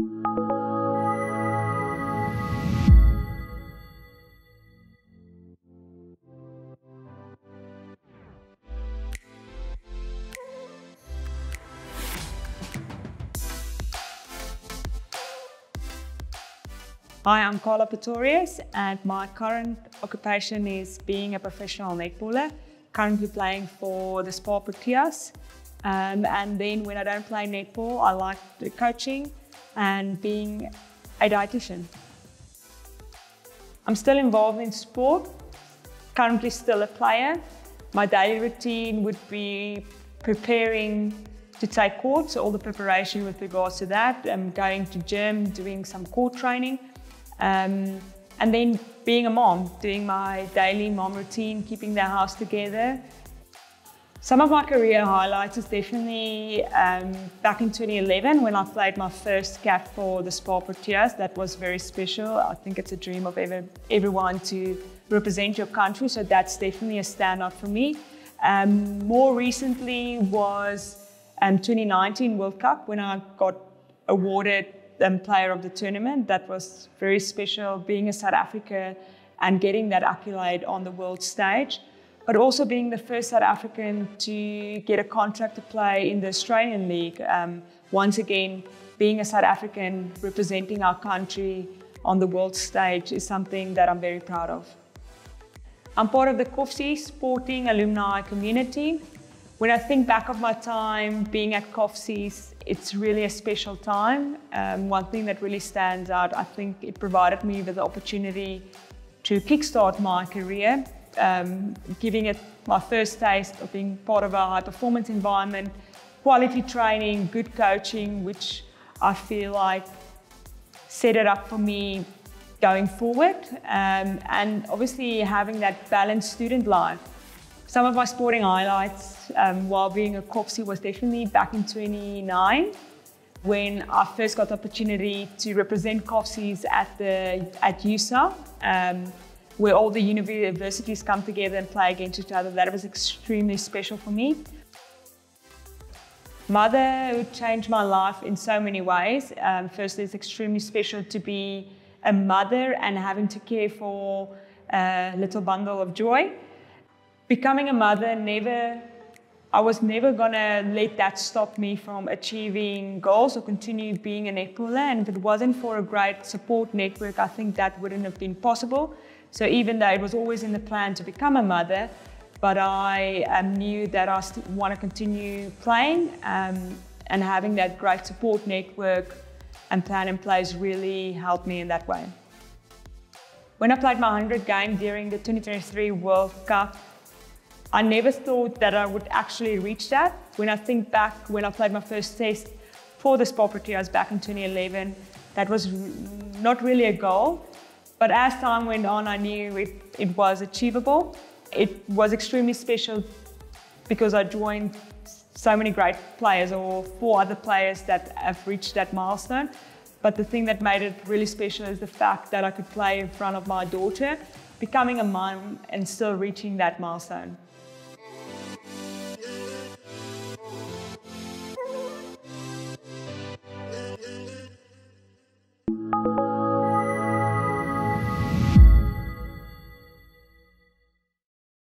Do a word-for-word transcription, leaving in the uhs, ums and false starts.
Hi, I'm Carla Pretorius and my current occupation is being a professional netballer, currently playing for the Spa Proteas. Um, and then when I don't play netball, I like the coaching and being a dietitian. I'm still involved in sport, currently still a player. My daily routine would be preparing to take court, so all the preparation with regards to that. I'm going to gym, doing some court training. Um, and then being a mom, doing my daily mom routine, keeping the house together. Some of my career highlights is definitely um, back in twenty eleven when I played my first cap for the Spa Proteas. That was very special. I think it's a dream of ever, everyone to represent your country, so that's definitely a standout for me. Um, more recently was um, twenty nineteen World Cup when I got awarded Um, player of the tournament. That was very special, being a South Africa and getting that accolade on the world stage, but also being the first South African to get a contract to play in the Australian League. Um, once again, being a South African representing our country on the world stage is something that I'm very proud of. I'm part of the Kovsies sporting alumni community. When I think back of my time being at Kovsies, it's really a special time. Um, one thing that really stands out, I think it provided me with the opportunity to kickstart my career, um, giving it my first taste of being part of a high-performance environment, quality training, good coaching, which I feel like set it up for me going forward, um, and obviously having that balanced student life. Some of my sporting highlights um, while being a Kovsie was definitely back in twenty nineteen when I first got the opportunity to represent Kovsies at, the, at U S A, um, where all the universities come together and play against each other. That was extremely special for me. Motherhood changed my life in so many ways. Um, firstly, it's extremely special to be a mother and having to care for a little bundle of joy. Becoming a mother, never, I was never gonna let that stop me from achieving goals or continue being a netballer. And if it wasn't for a great support network, I think that wouldn't have been possible. So even though it was always in the plan to become a mother, but I um, knew that I want to continue playing, um, and having that great support network and plan in place really helped me in that way. When I played my one hundred game during the twenty twenty-three World Cup, I never thought that I would actually reach that. When I think back, when I played my first test for the Spa Proteas back in twenty eleven, that was not really a goal, but as time went on, I knew it, it was achievable. It was extremely special because I joined so many great players, or four other players that have reached that milestone. But the thing that made it really special is the fact that I could play in front of my daughter, becoming a mum and still reaching that milestone.